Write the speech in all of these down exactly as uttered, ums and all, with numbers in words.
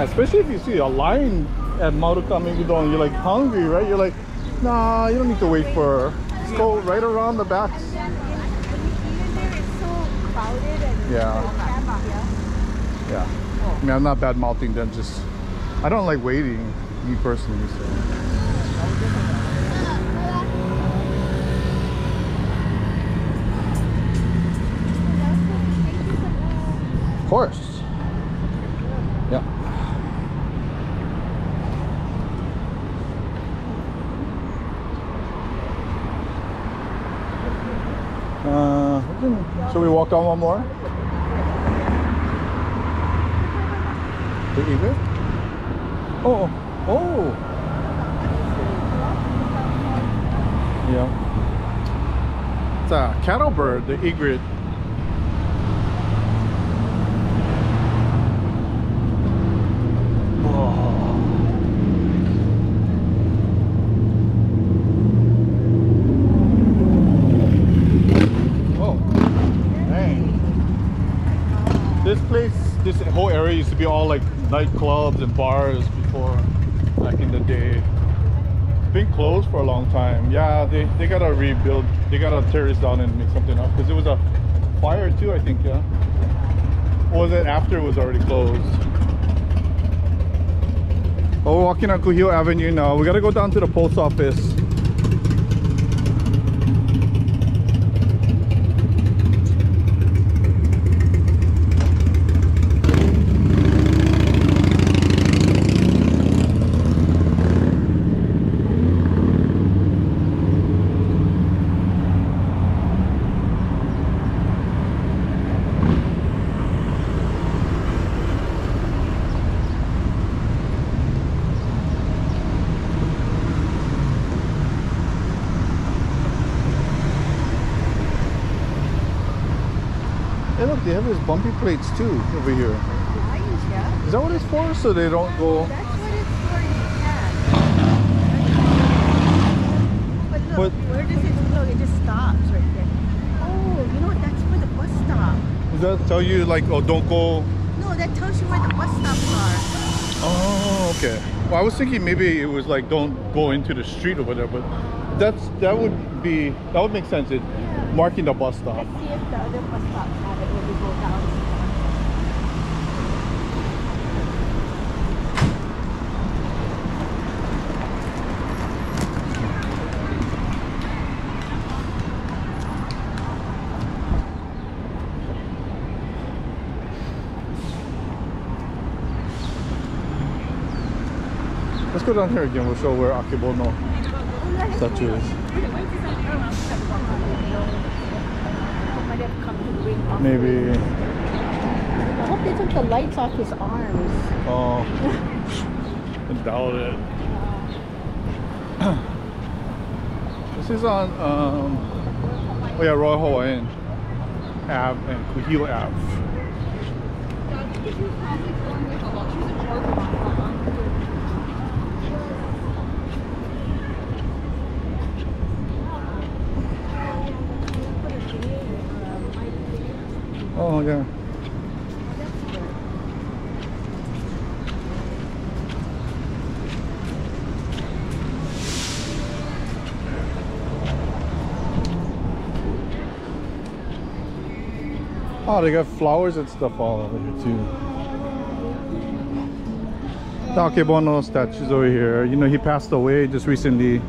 Yeah, especially if you see a line at Marukame Udon, you're like hungry, right? You're like, nah, you don't need to wait for her. Just go right around the back. Yeah, even there it's so crowded and yeah. Yeah. Oh. I mean, I'm not bad mouthing them, just I don't like waiting, me personally. So. Of course. Should we walk down one more? The eagle? Oh, oh! Yeah. It's a cattle bird, the egret. This whole area used to be all like nightclubs and bars before, back in the day. It's been closed for a long time. Yeah, they, they gotta rebuild, they gotta tear this down and make something up, because it was a fire too, I think. Yeah, or was it after it was already closed? Well, we're walking on Kuhio Avenue now. We gotta go down to the post office. They have these bumpy plates too over here. Lines, yeah. Is that what it's for? So they don't go. That's what it's for. Yeah. But look, but where does it go? It just stops right there. Oh, you know what? That's where the bus stop. Does that tell you like, oh, don't go? No, that tells you where the bus stops are. Oh, okay. Well, I was thinking maybe it was like, don't go into the street over there, but that's that would be that would make sense. It yeah. Marking the bus stop. Let's see if the other bus stops have it when we go down. Let's go down here again. We'll show where Akebono statue is. Maybe. I hope they took the lights off his arms. Oh, I doubt it. This is on, um, oh yeah, Royal Hawaiian Ave and Kuhio Ave. Oh yeah. Oh, they got flowers and stuff all over here too. The Akebono statue's over here. You know, he passed away just recently.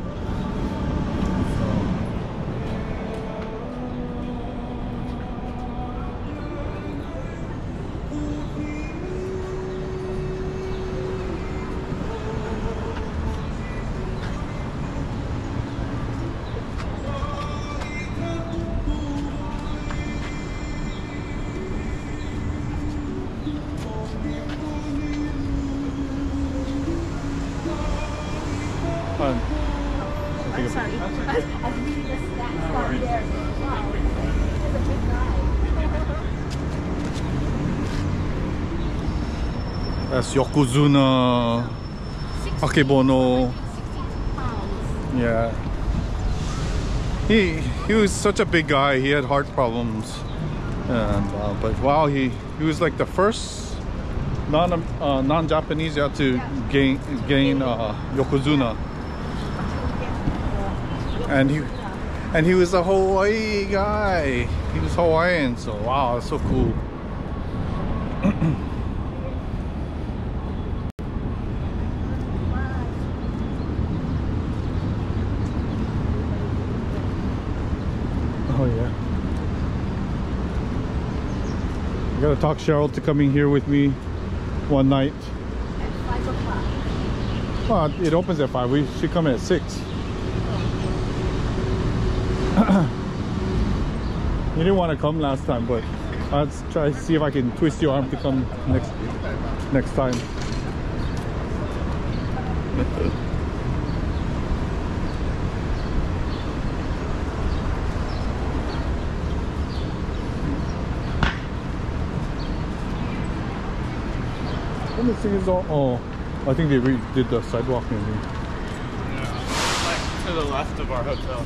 That's Yokozuna, Akebono. Yeah, he he was such a big guy. He had heart problems, and uh, but wow, he he was like the first non uh, non-Japanese you have to gain gain uh, Yokozuna. And he and he was a Hawaii guy. He was Hawaiian, so wow, that's so cool. I gotta talk Cheryl to coming here with me one night. At five o'clock. Well, it opens at five. We should come at six. You didn't want to come last time, but I'll try to see if I can twist your arm to come next next time. Oh, I think they redid the sidewalk maybe. Yeah, like to the left of our hotel.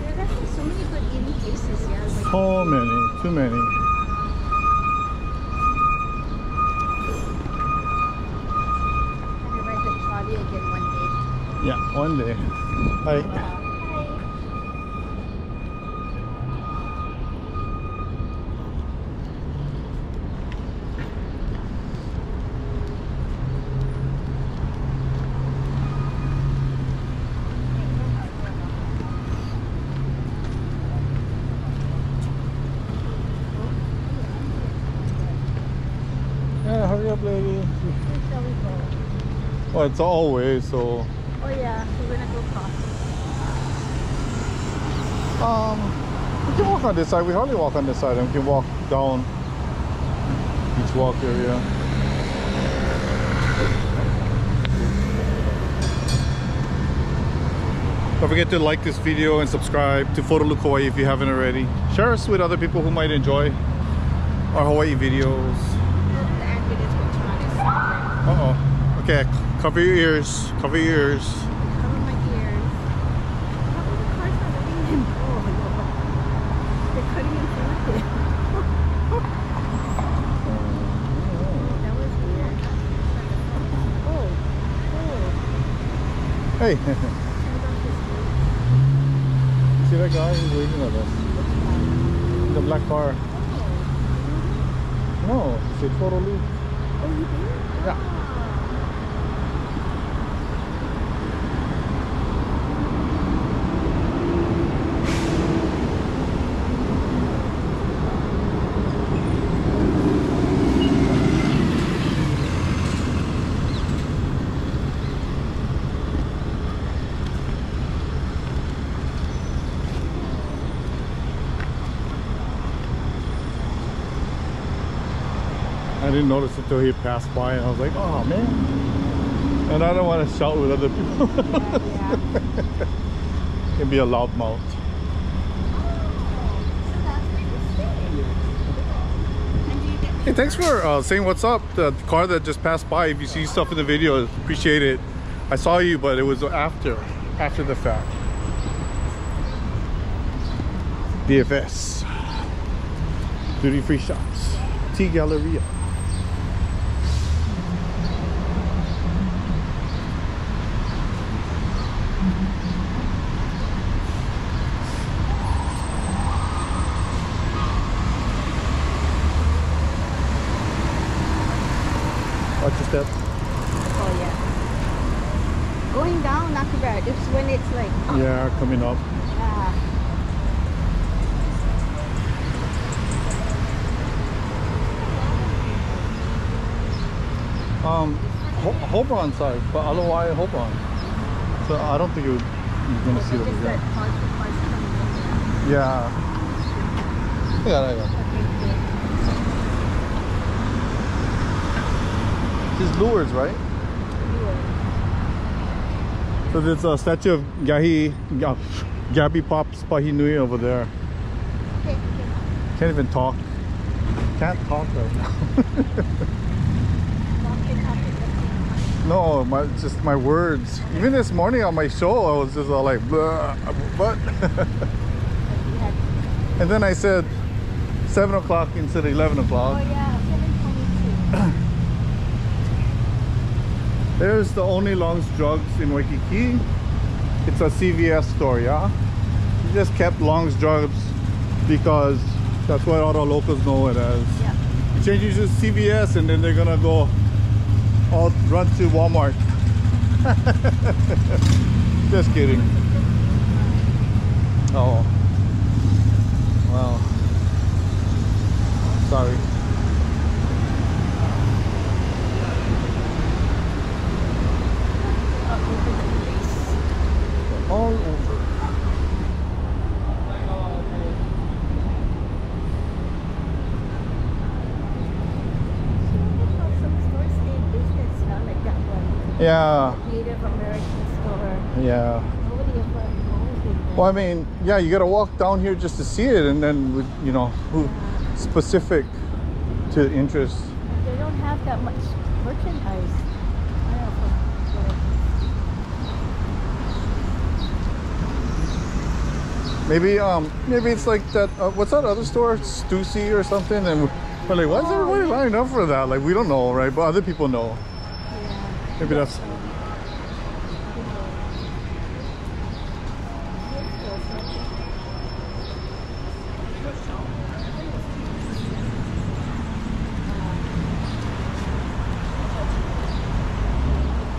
There are so many good eating places here. Like so many, too many. I'm gonna ride the trolley again one day. Yeah, one day. Like. Wow. Oh, it's all way, so. Oh yeah, we're gonna go cross. Um, we can walk on this side. We hardly walk on this side, and we can walk down beach walk area. Don't forget to like this video and subscribe to PhotoLukeHawaii if you haven't already. Share us with other people who might enjoy our Hawaii videos. Uh oh. Okay, cover your ears. Cover your ears. Cover my ears. They're cutting in through it. That was weird. Oh, oh. Hey. See that guy? He's waving at us. The black car. No, it's a photo loop. Oh, you did? Yeah. I didn't notice it until he passed by, and I was like, "Oh man!" And I don't want to shout with other people. Yeah, yeah. It'd be a loud mouth. Hey, thanks for uh, saying what's up. The car that just passed by. If you see stuff in the video, appreciate it. I saw you, but it was after, after the fact. D F S, duty free shops, T Galleria. Step. Oh yeah. Going down, not too bad. It's when it's like up. Yeah, coming up. Yeah. Um, Ho Hobron side, but Alawai Hobron. So I don't think you're gonna see it over here. Yeah. Yeah, yeah. These lures, right? Lures. So there's a statue of Gahi, Gabi Pops Pahinui over there. Can't even talk. Can't talk right now. No, my, just my words. Even this morning on my show, I was just all like, blah, but. And then I said seven o'clock instead of eleven o'clock. Oh yeah, seven twenty-two. There's the only Long's Drugs in Waikiki. It's a C V S store, yeah? We just kept Long's Drugs because that's what all the locals know it as. Yeah. You change it to C V S and then they're gonna go all run to Walmart. Just kidding. Oh. Wow. Sorry. All over. Yeah. Native American store. Yeah. Nobody ever knows. Well, I mean, yeah, you gotta walk down here just to see it, and then, you know, who specific to interest. They don't have that much merchandise. I don't know what. Maybe, um, maybe it's like that. Uh, what's that other store, Stussy or something? And we're like, why is everybody lined up for that? Like, we don't know, right? But other people know. Maybe that's.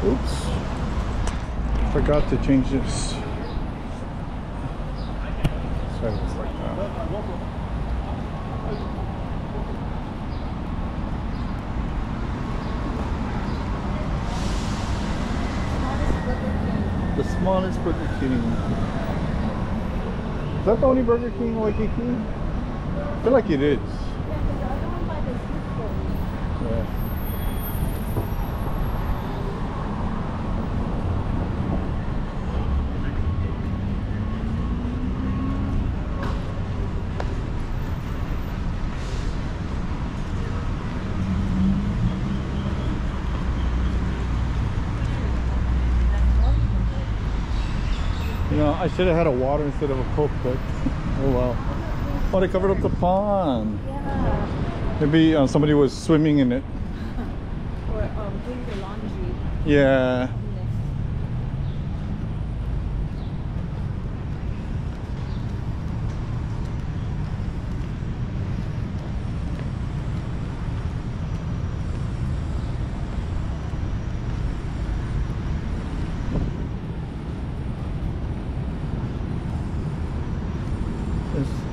Oops. Forgot to change this. Sorry, it's like that. The smallest Burger King. Is that the only Burger King in Waikiki? I feel like it is. Yeah, because the other one by the I should have had a water instead of a Coke, but oh wow. Oh, they covered up the pond. Yeah. Maybe uh, somebody was swimming in it. Or um, doing the laundry. Yeah.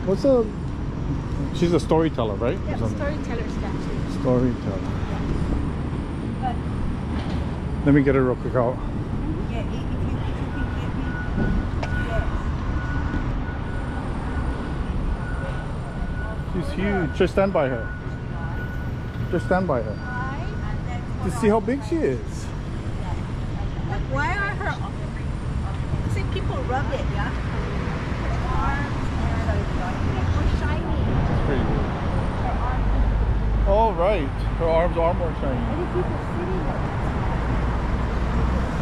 What's a... She's a storyteller, right? Yeah, storyteller statue. Storyteller. Yeah. But let me get her real quick out. Yeah, if you, if you can get me... Yes. She's huge. Just stand by her. Just stand by her. Why? To see how big she is. Why are her... See, people rub it, yeah? Oh right, her arms are more shiny.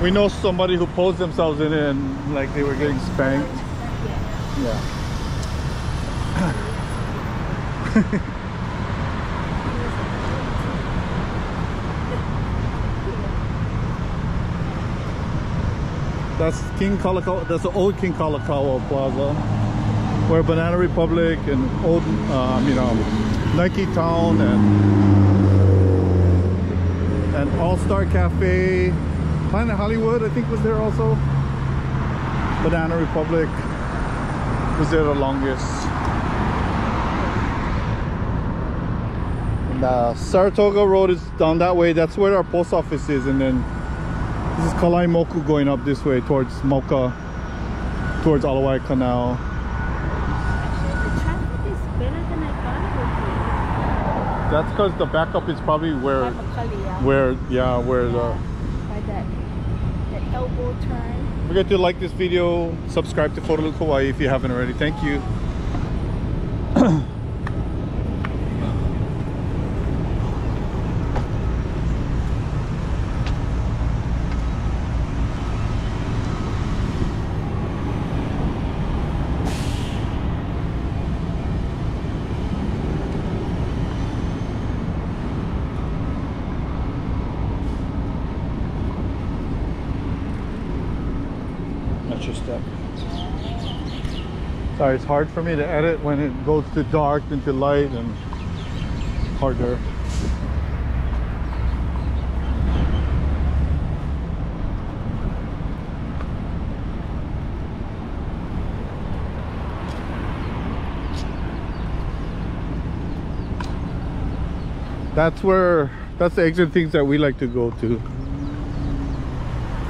We know somebody who posed themselves in it and like they were getting spanked. Yeah. That's King Kalakaua. That's the old King Kalakaua Plaza, where Banana Republic and old, um, you know. Nike Town and and All-Star Cafe, Planet Hollywood I think was there also. Banana Republic was there the longest. And uh, Saratoga Road is down that way. That's where our post office is, and then this is Kalaimoku going up this way towards Moka, towards Alawai Canal. That's because the backup is probably where, Makali, yeah. where, yeah, where yeah. the. By that, that elbow turn. Don't forget to like this video, subscribe to PhotoLukeHawaii if you haven't already. Thank you. future step. Sorry, it's hard for me to edit when it goes to dark and to light and harder. That's where, that's the exit things that we like to go to.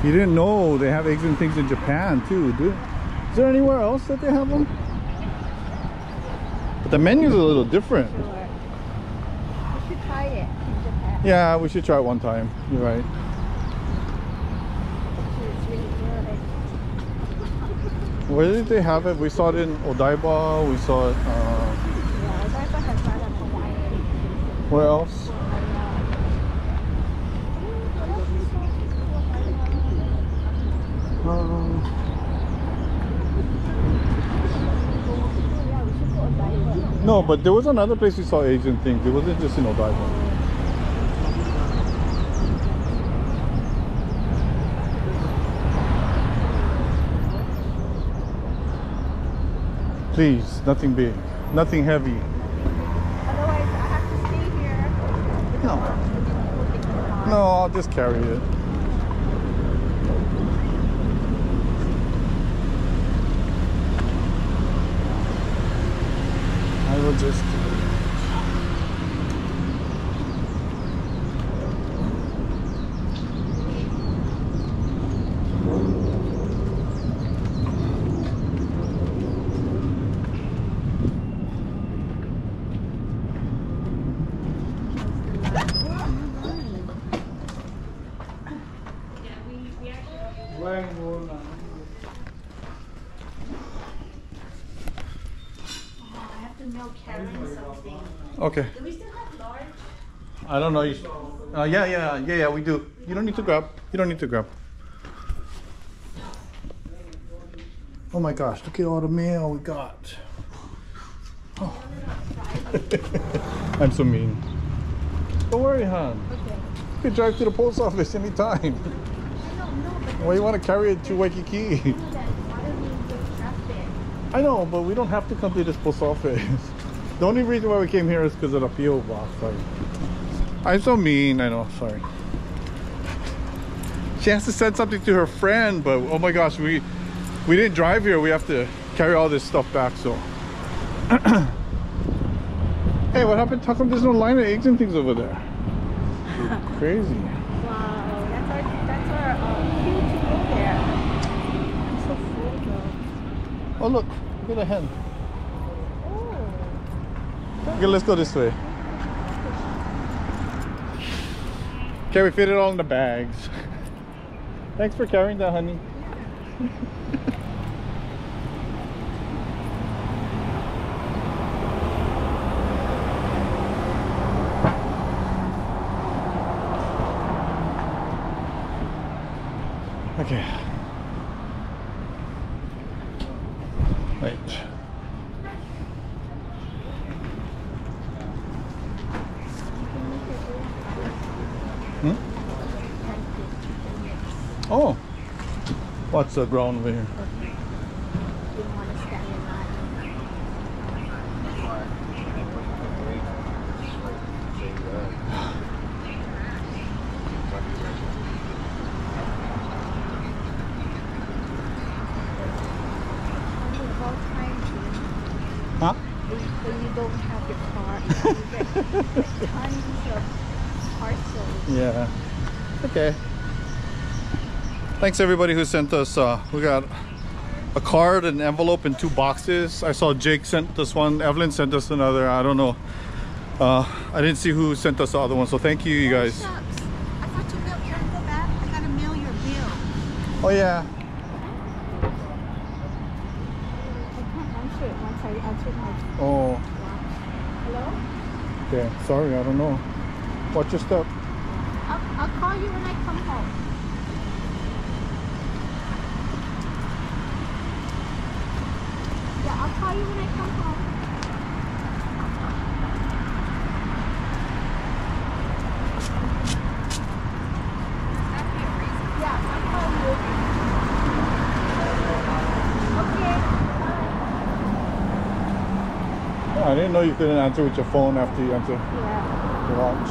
You didn't know they have exit things in Japan too, dude. Is there anywhere else that they have them? But the menu's a little different. Sure. We should try it in Japan. Yeah, we should try it one time. You're right. It's really good. Where did they have it? We saw it in Odaiba. We saw it. Uh, yeah, Odaiba has a lot of Hawaiian. Where else? Um, No, but there was another place we saw Asian things. It wasn't just in Odaiba. Please, nothing big, nothing heavy. Otherwise, I have to stay here. No. No, I'll just carry it. We'll just okay. Do we still have large? I don't know. You, uh, yeah, yeah, yeah, yeah. We do. You don't need to grab. You don't need to grab. Oh my gosh! Look at all the mail we got. Oh. I'm so mean. Don't worry, hon. Okay. You can drive to the post office anytime. I don't know, but why you want to carry it to Waikiki? I know, but we don't have to come to this post office. The only reason why we came here is because of the P O box. Sorry. I'm so mean, I know, sorry. She has to send something to her friend, but oh my gosh, we we didn't drive here. We have to carry all this stuff back, so. Hey, what happened? How come there's no line of eggs and things over there? It's crazy. Wow, that's our, that's our um, queue to go there. I'm so full though. Oh look, look at the hen. Okay, let's go this way. Can we fit it all in the bags? Thanks for carrying that, honey. Okay. Wait. Oh, what's the ground over here? Huh? When you don't have your car, you get tons of parcels. Yeah. Okay. Thanks everybody who sent us. Uh, we got a card, an envelope, and two boxes. I saw Jake sent us one. Evelyn sent us another. I don't know. Uh, I didn't see who sent us the other one. So thank you, you guys. Oh, shucks. I thought you mailed your envelope back. I gotta mail your bill. Oh yeah. I can't answer it once I answered my. Oh. Hello. Okay. Sorry, I don't know. Watch your step. I'll, I'll call you when I come home. I'll call you when I come home. Yeah, I'll call you. didn't know you couldn't answer with your phone after you enter yeah. the launch.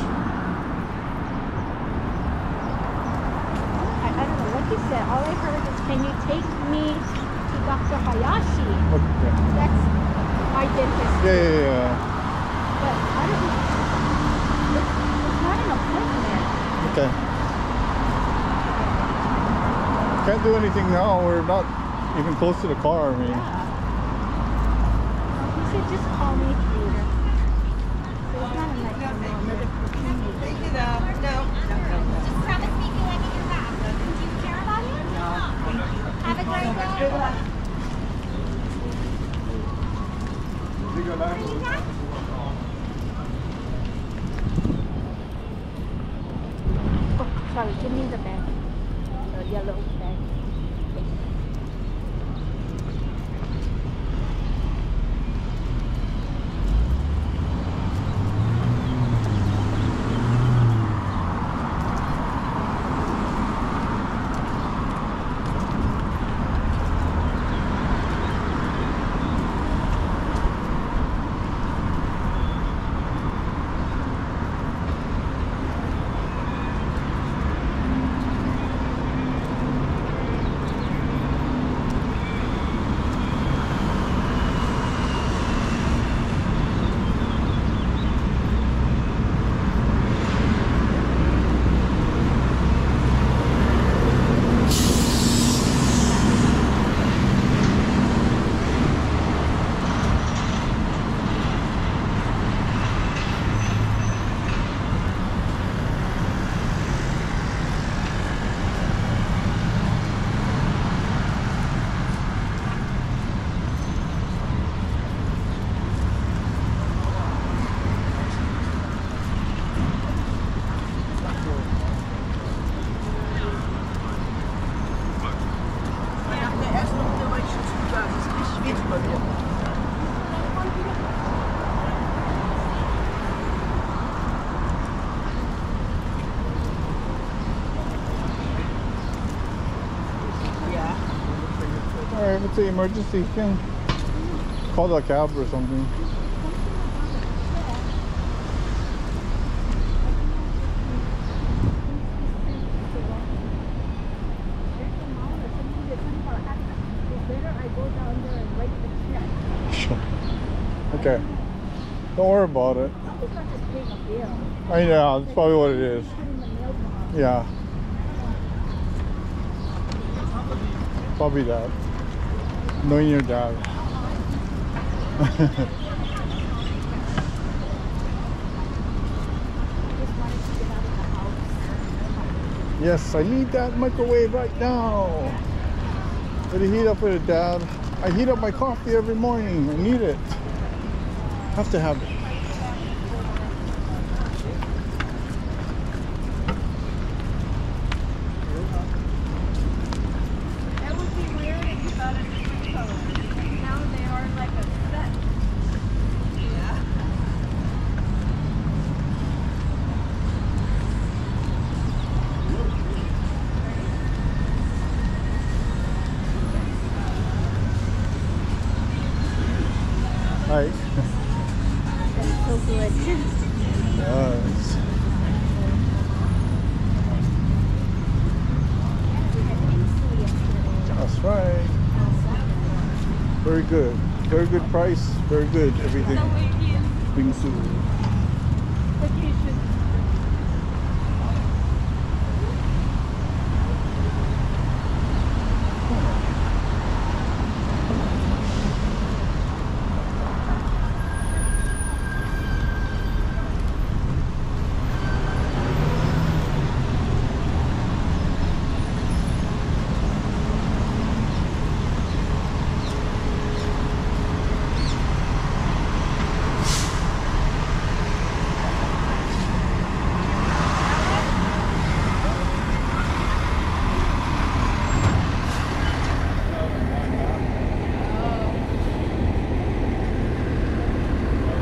I, I don't know what he said. All I heard is, can you take me to Doctor Hayashi? Okay. That's my dentist. Yeah, yeah, yeah. But I don't know. It's, it's not an appointment. Okay. Can't do anything now. We're not even close to the car, I mean. Yeah. Just call me later. So it's not a nice no, no, no, no. Just promise me you like it in that. Do you care about it? No. Have a great day. Good luck. Oh, sorry. Give me the bag. The yellow bag. It's an emergency, you can call a cab or something. Okay, don't worry about it. I know, that's probably what it is. Yeah, probably that. Knowing your dad. Yes, I need that microwave right now. Gotta heat up with it, Dad. I heat up my coffee every morning. I need it. Have to have it. Good, very good price, very good everything. Bingsu.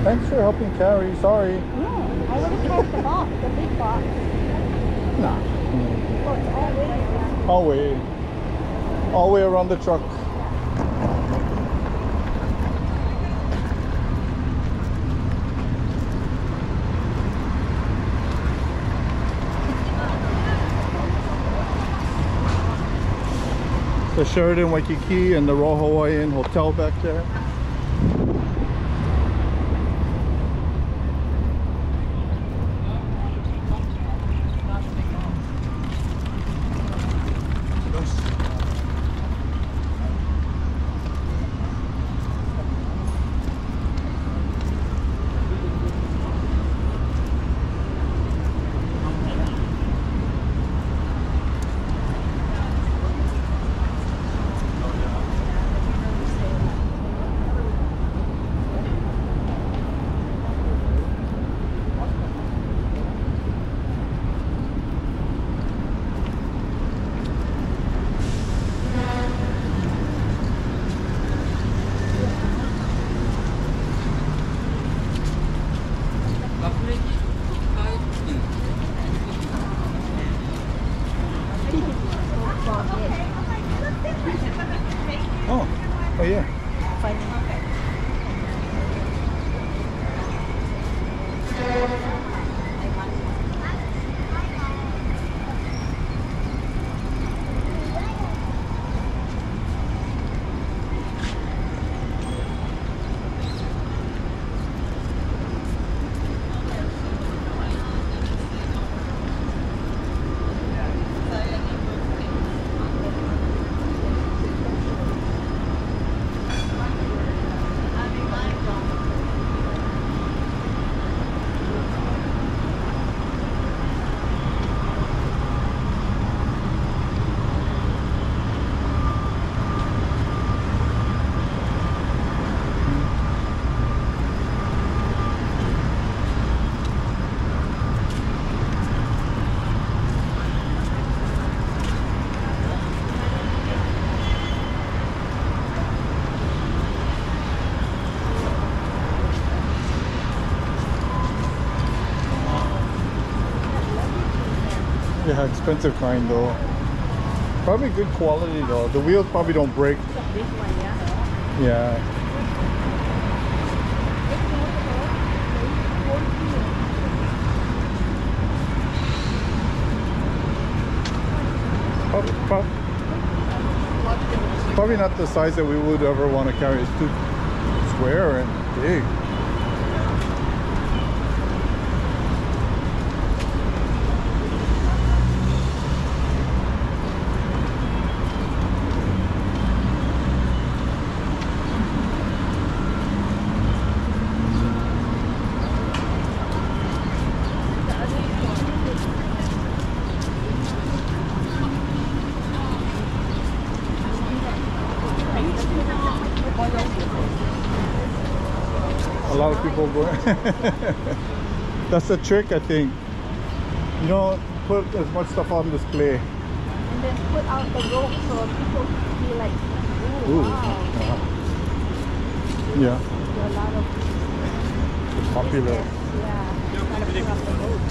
Thanks for helping carry, sorry. No, I would have carried the box, the big box. Nah. Oh, it's all the way around. All way. All the way around the truck. the Sheraton Waikiki and the Royal Hawaiian Hotel back there. Yeah, expensive kind though. Probably good quality though. The wheels probably don't break. It's a big one, yeah. Yeah. Probably, probably, probably not the size that we would ever want to carry. It's too square and big. That's the trick, I think. You know, put as much stuff on display. And then put out the rope so people feel like, ooh, ooh. Wow. Uh-huh. Yeah. A lot of it's popular. Yeah. You gotta put out the rope.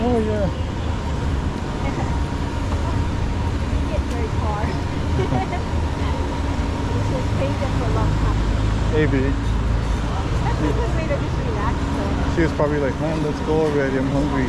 Oh yeah. Maybe. That's a good way to just relax though. She was probably like, man, let's go already, I'm hungry.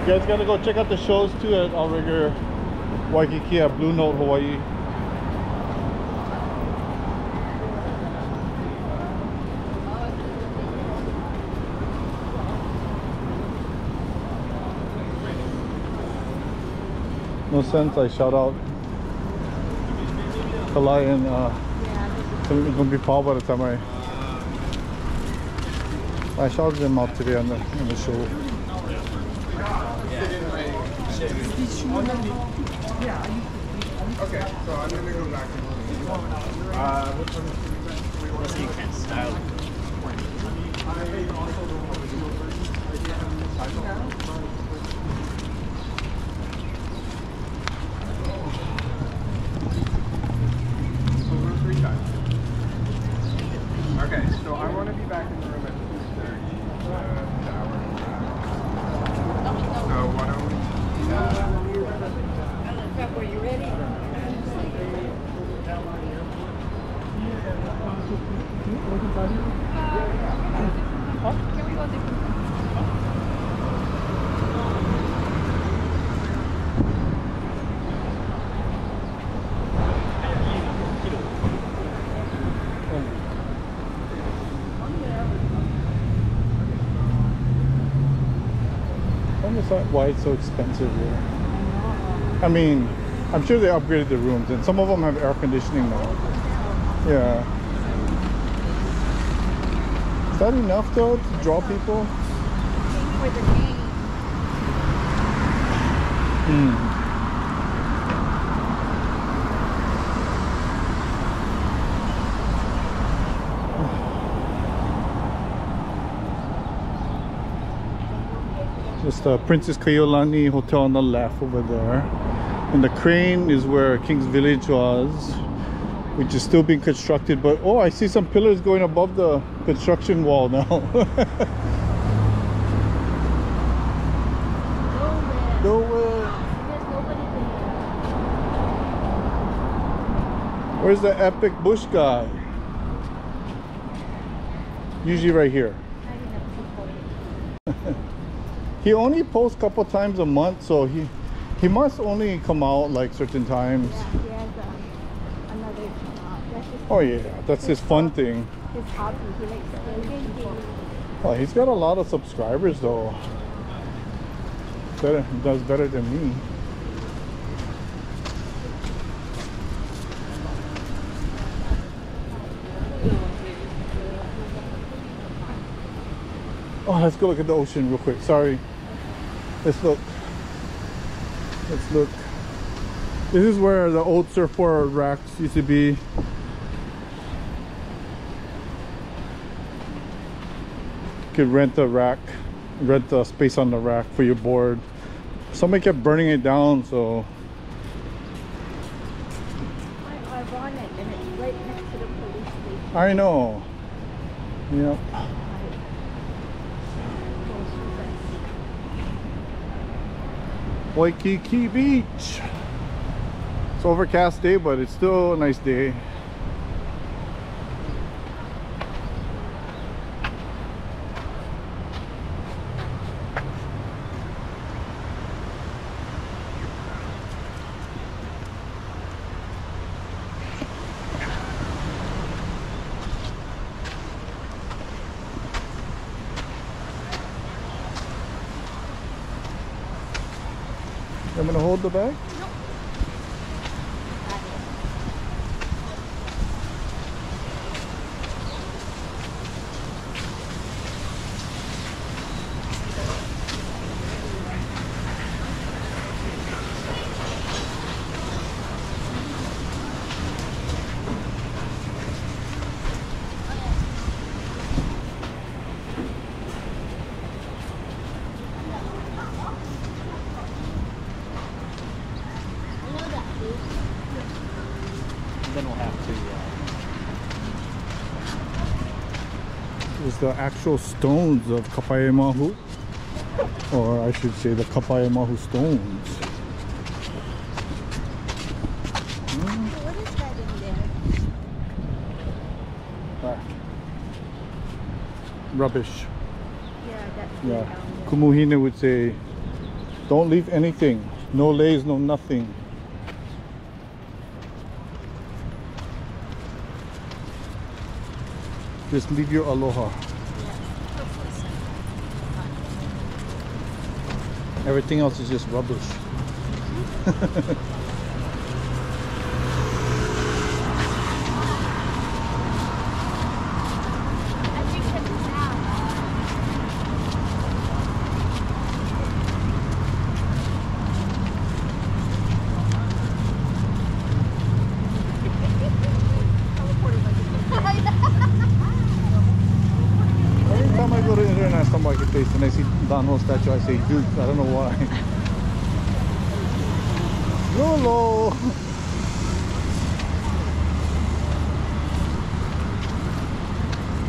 You guys gotta go check out the shows too at Outrigger Waikiki at Blue Note Hawaii. No sense I shout out Kalai and uh, it's gonna be Paul by the time I I showed them up today on the, on the show. Okay, so I'm going to go back. Uh, which one? Let's see, kind of style. Okay, so I want to be back in the room at two thirty, uh, an hour and a half. So why don't we... Uh, were you ready? Uh, can we go different? Why it's so expensive here. I mean, I'm sure they upgraded the rooms and some of them have air conditioning now. Yeah. Is that enough though to draw people? Hmm. Just the Princess Kaiulani Hotel on the left over there, and the crane is where King's Village was, which is still being constructed. But oh, I see some pillars going above the construction wall now. Nowhere. Nowhere. Where's the epic bush guy? Usually right here. He only posts a couple times a month, so he he must only come out like certain times. Yeah, he has a, another account. That's his oh yeah, that's his, his fun hobby. thing. His hobby, he likes painting. Oh, he's got a lot of subscribers though. Better, does better than me. Oh, let's go look at the ocean real quick. Sorry. Let's look. Let's look. This is where the old surfboard racks used to be. You could rent a rack, rent the space on the rack for your board. Somebody kept burning it down, so. I want it, and it's right next to the police station. I know. Yep. Waikiki Beach. It's overcast day, but it's still a nice day. I'm gonna hold the bag. Nope. The actual stones of Kapaemahu, or I should say the Kapaemahu stones. Mm. What is that in there? Ah. Rubbish. Yeah, that's yeah. Kumuhine would say, don't leave anything. No lays, no nothing. Just leave your aloha. Everything else is just rubbish. I think no statue, I say Duke, I don't know why. YOLO!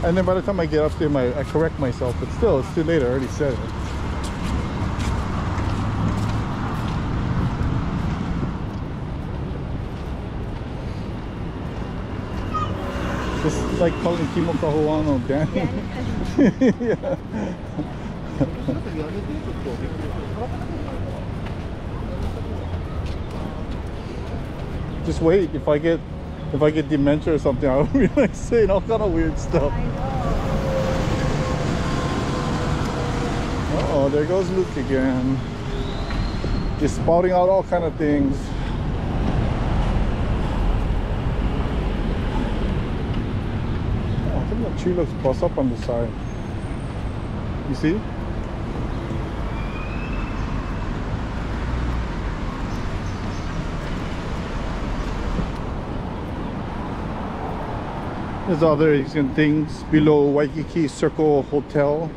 And then by the time I get up there, my, I correct myself, but still, it's too late, I already said it. This is like calling Kimo Kahuano Dan. Yeah. Just wait. If I get, if I get dementia or something, I'll be like saying all kind of weird stuff. Uh oh, there goes Luke again. Just spouting out all kind of things. Tree looks bust up on the side. You see? There's other interesting things below Waikiki Circle Hotel.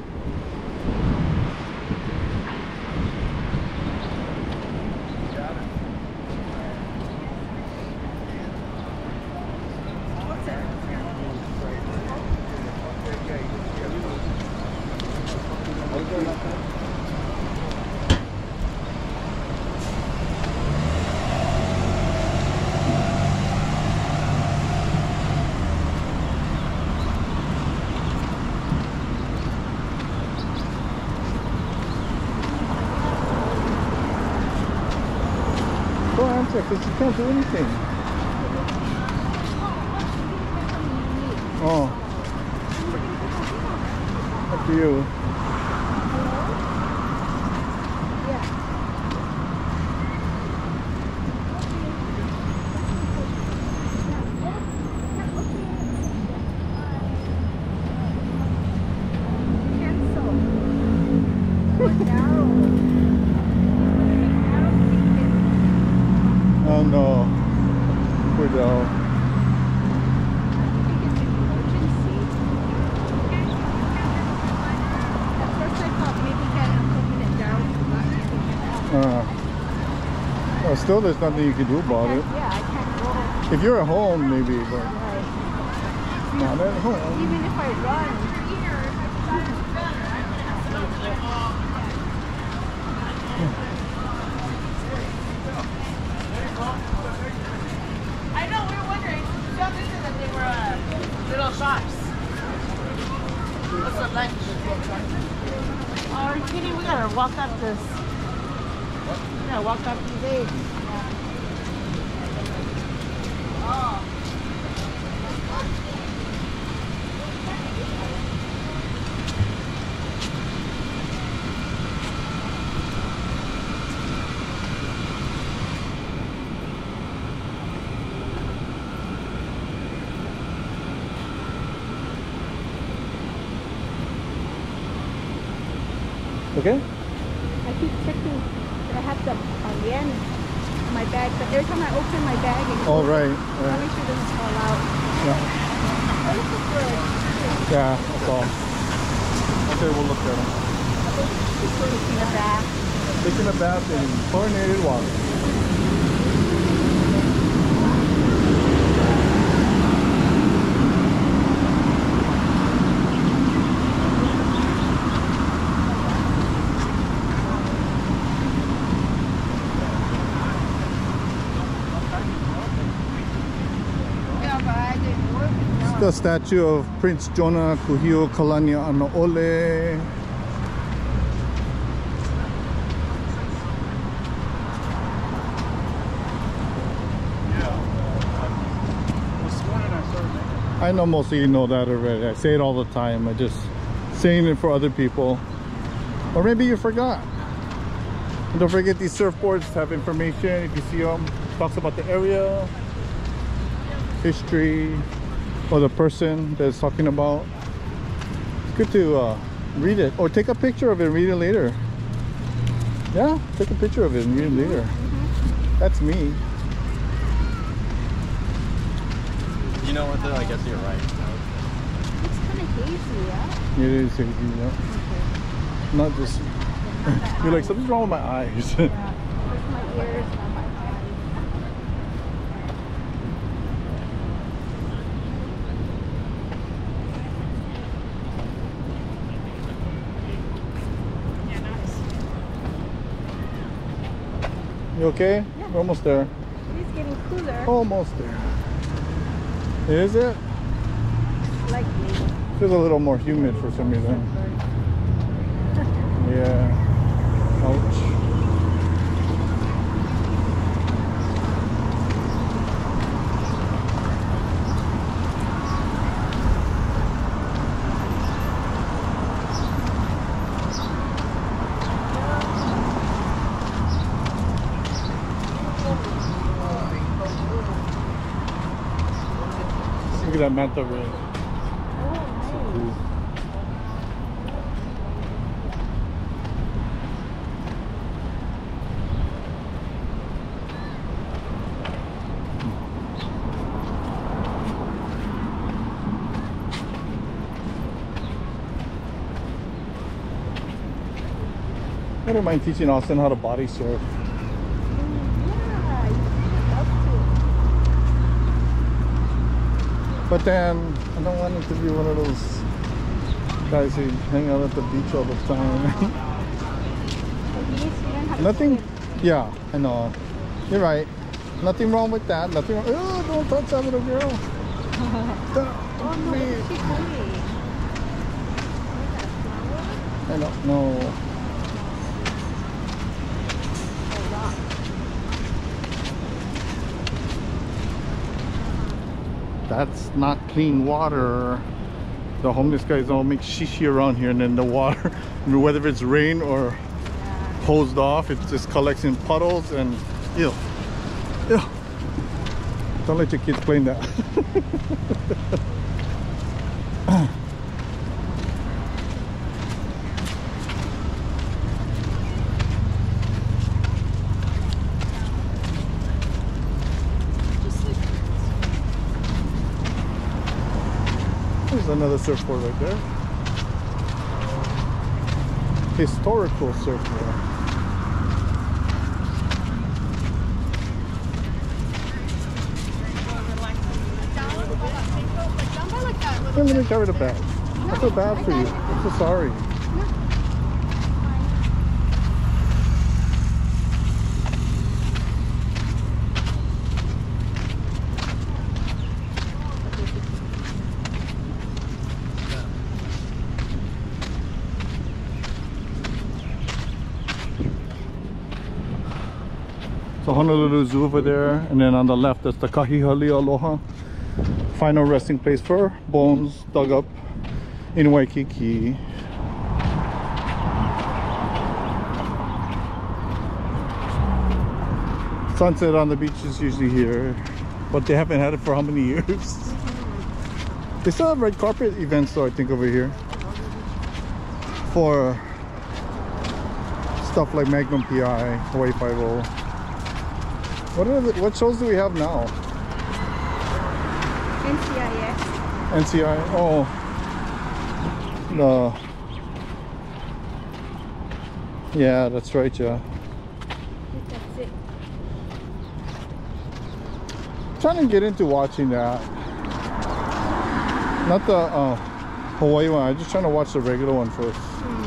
Because you can't do anything. Oh. Up to you. Still, there's nothing you can do about it. Yeah, I can't go. If you're at home, maybe, but right. Not at home. Even if I run, I know we were wondering. John mentioned that they were uh, little shops. What's the lunch? Oh, are you kidding? We gotta walk up this. We gotta walk up these days. Okay. I keep checking that I have the on the end of my bag, but every time I open my bag, and oh, right, right. I make sure it doesn't fall out. Yeah. Oh, this is good. Yeah, that's all. Okay, we'll look at them. Taking a bath. Taking a bath in chlorinated water. The statue of Prince Jonah Kuhio Kalanianaole. I know most of you know that already. I say it all the time. I just saying it for other people, or maybe you forgot. And don't forget, these surfboards have information. If you see them, it talks about the area, history, or the person that's talking about. It's good to uh, read it, or take a picture of it and read it later. Yeah, take a picture of it and read it later. That's me. You know what though, I guess you're right. It's kind of hazy, yeah? It is hazy, yeah. Okay. Not just You're like, something's wrong with my eyes. Yeah, my ears and my eyes. Yeah, nice. You okay? Yeah. We're almost there. It's getting cooler. Almost there. Is it? Slightly. Feels a little more humid for some reason. Yeah. Ouch. Look at that manta red. I don't mind teaching Austin how to body surf. Yeah, but then I don't want it to be one of those guys who hang out at the beach all the time. Nothing. Yeah, I know. You're right. Nothing wrong with that. Nothing wrong. Oh, don't touch that little girl. Oh, no, I don't know. That's not clean water. The homeless guys all make shishi around here, and then the water, whether it's rain or hosed off, it just collects in puddles and ew. Ew. Don't let your kids play in that. Another surfboard right there. Historical surfboard. I'm gonna carry the bag. I feel bad for you. I'm so sorry. Honolulu Zoo over there, and then on the left that's the Kahihali Aloha, final resting place for bones dug up in Waikiki. Sunset on the beach is usually here, but they haven't had it for how many years? They still have red carpet events though, I think, over here for stuff like Magnum P I, Hawaii Five O. What are the, what shows do we have now? N C I S. N C I, oh. The, yeah, that's right, yeah. I think that's it. I'm trying to get into watching that. Not the uh, Hawaii one, I'm just trying to watch the regular one first. Mm.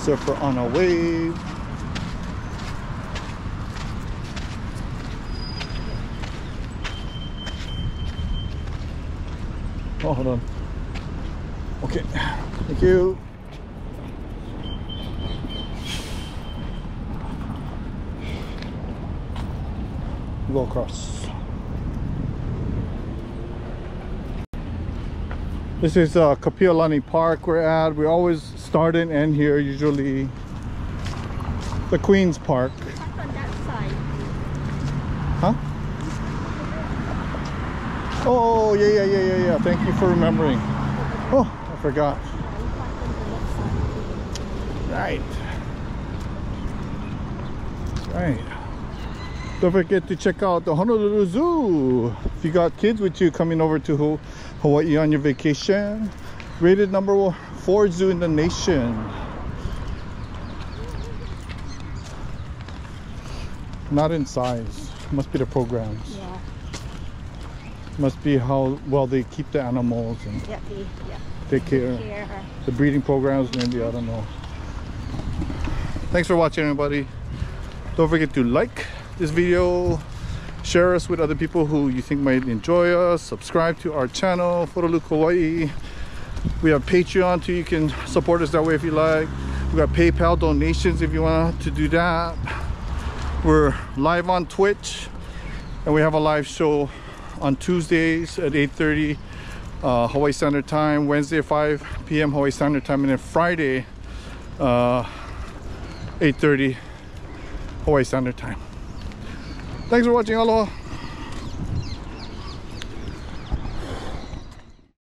Surfer on a wave. Oh, hold on. Okay, thank you. Go across. This is uh, Kapiolani Park we're at. We always start and end here, usually. The Queen's Park. Park on that side. Huh? Oh, yeah, yeah, yeah, yeah, yeah. Thank you for remembering. Oh, I forgot. Right. Right. Don't forget to check out the Honolulu Zoo. If you got kids with you coming over to Hawaii on your vacation, rated number four zoo in the nation. Not in size. Must be the programs. Yeah. Must be how well they keep the animals and yeah, they, yeah. take care. care. The breeding programs, maybe, I don't know. Thanks for watching, everybody. Don't forget to like this video, share us with other people who you think might enjoy us, subscribe to our channel, PhotoLuke Hawaii. We have Patreon too, you can support us that way if you like. We got PayPal donations if you want to do that. We're live on Twitch, and we have a live show on Tuesdays at eight thirty uh, Hawaii Standard Time, Wednesday at five P M Hawaii Standard Time, and then Friday uh, eight thirty Hawaii Standard Time. Thanks for watching, aloha.